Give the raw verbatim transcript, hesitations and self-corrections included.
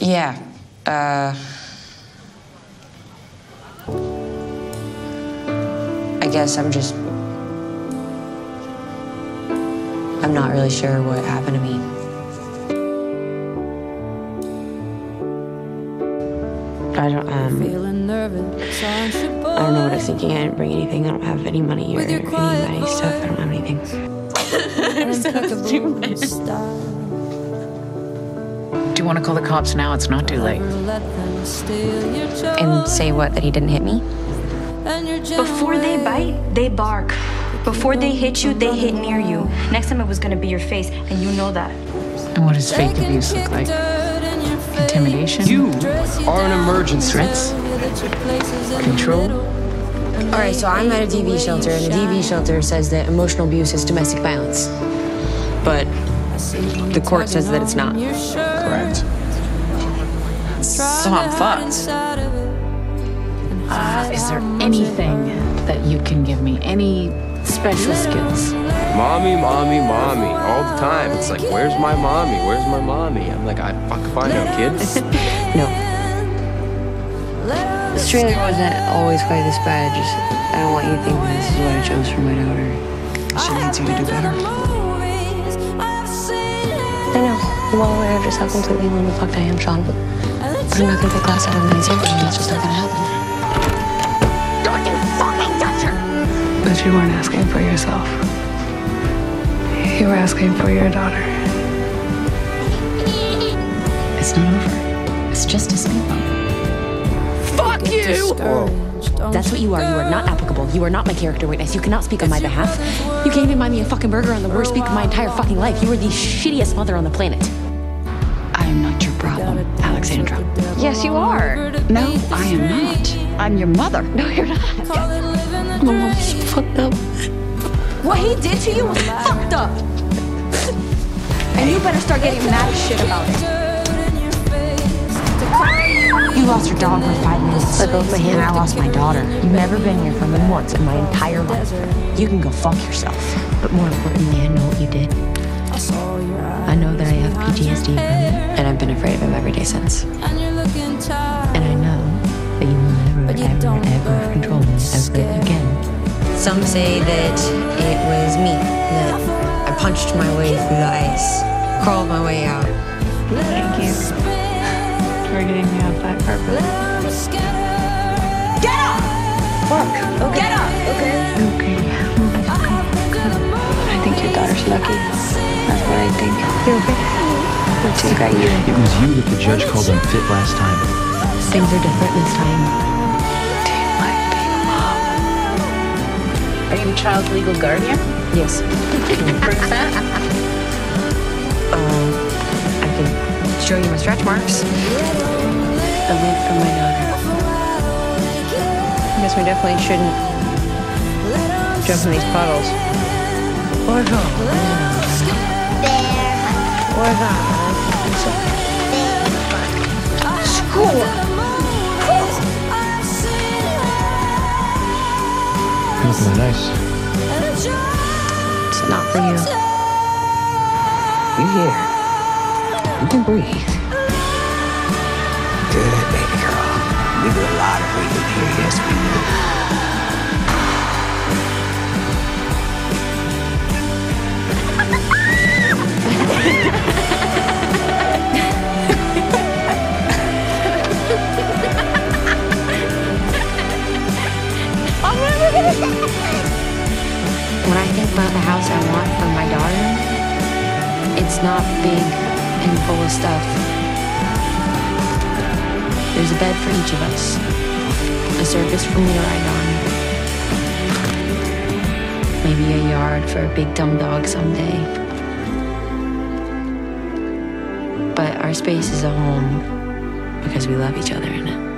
Yeah. Uh, I guess I'm just... I'm not really sure what happened to me. I don't, um... I don't know what I was thinking. I didn't bring anything. I don't have any money or any money stuff. I don't have anything. I'm so stupid. You want to call the cops now? It's not too late. And say what? That he didn't hit me? Before they bite, they bark. Before they hit you, they hit near you. Next time it was going to be your face, and you know that. And what does fake abuse look like? Intimidation? You are an emergency. Threats? Control? All right, so I'm at a D V shelter, and the D V shelter says that emotional abuse is domestic violence. But the court says that it's not. Correct. So I'm fucked. Uh, is there anything that you can give me? Any special skills? Mommy, mommy, mommy. All the time. It's like, where's my mommy? Where's my mommy? I'm like, I fuck if I know, kids. No. This trailer wasn't always quite this bad. I just, I don't want you to think that this is what I chose for my daughter. She needs you to do better. I know. I'm all aware of just how completely mind-fucked I am, Sean. But I'm not gonna take glass out of my exam. That's just not gonna happen. Don't you fucking touch her! But you weren't asking for yourself. You were asking for your daughter. It's not over. It's just a speed bump. Fuck you! Whoa. That's what you are. You are not applicable. You are not my character witness. You cannot speak on my behalf. You can't even buy me a fucking burger on the worst week of my entire fucking life. You are the shittiest mother on the planet. I am not your problem, Alexandra. Yes, you are. No, I am not. I'm your mother. No, you're not. My mom's so fucked up. What he did to you was fucked up. And you better start getting mad as shit about it. You lost your dog for five minutes. I both my hand. I lost my daughter. You've never been here for me once in my entire life. You can go fuck yourself. But more importantly, I know what you did. I know that I have P T S D from it, and I've been afraid of him every day since. And I know that you will never, ever, ever control me ever again. Some say that it was me, that I punched my way through the ice, crawled my way out. Thank you. We're getting me off that carpet. Get up! Fuck. Okay. Get up! Okay. Okay. I think your daughter's lucky. That's what I think. You're okay. You got you. It was you that the judge called unfit last time. Things are different this time. Do you like being a mom? Are you a child's legal guardian? Yes. Can you prove that? Um, I can. Show you my stretch marks. The lint from my daughter. I guess we definitely shouldn't jump in these puddles. Or go. Or go. Score. Nothing nice. It's not for you. You're here. You can breathe. Good, baby girl. We do a lot of breathing here, yes we do. When I think about the house I want for my daughter, it's not big and full of stuff. There's a bed for each of us, a surface for me to ride on, maybe a yard for a big dumb dog someday. But our space is a home because we love each other in it.